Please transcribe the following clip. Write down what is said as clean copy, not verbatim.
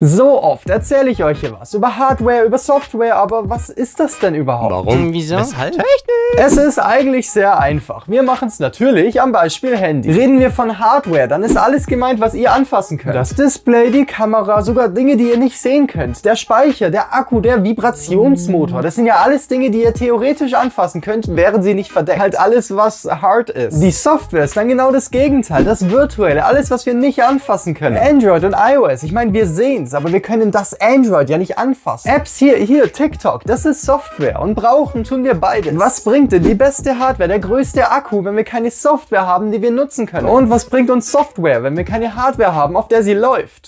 So oft erzähle ich euch hier was über Hardware, über Software, aber was ist das denn überhaupt? Warum? Wieso? Weshalb? Es ist eigentlich sehr einfach. Wir machen es natürlich am Beispiel Handy. Reden wir von Hardware, dann ist alles gemeint, was ihr anfassen könnt. Das Display, die Kamera, sogar Dinge, die ihr nicht sehen könnt. Der Speicher, der Akku, der Vibrationsmotor. Das sind ja alles Dinge, die ihr theoretisch anfassen könnt, wären sie nicht verdeckt. Halt alles, was hard ist. Die Software ist dann genau das Gegenteil. Das Virtuelle, alles, was wir nicht anfassen können. Android und iOS, ich meine, wir sehen's. Aber wir können das Android ja nicht anfassen. Apps hier, TikTok, das ist Software und brauchen tun wir beides. Was bringt denn die beste Hardware, der größte Akku, wenn wir keine Software haben, die wir nutzen können? Und was bringt uns Software, wenn wir keine Hardware haben, auf der sie läuft?